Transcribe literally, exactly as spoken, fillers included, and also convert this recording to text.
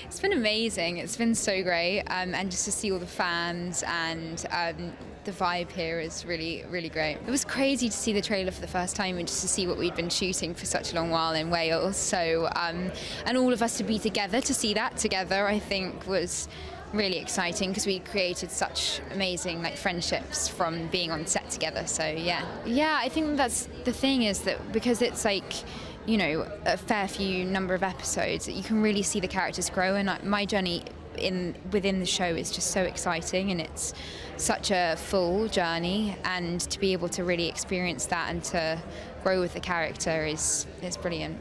It's been amazing, it's been so great, um, and just to see all the fans and um, the vibe here is really, really great. It was crazy to see the trailer for the first time and just to see what we'd been shooting for such a long while in Wales, so um, and all of us to be together, to see that together, I think was really exciting because we created such amazing like friendships from being on set together, so yeah. Yeah, I think that's the thing, is that because it's like, you know, a fair few number of episodes that you can really see the characters grow, and like, my journey in within the show is just so exciting, and it's such a full journey, and to be able to really experience that and to grow with the character is, is brilliant.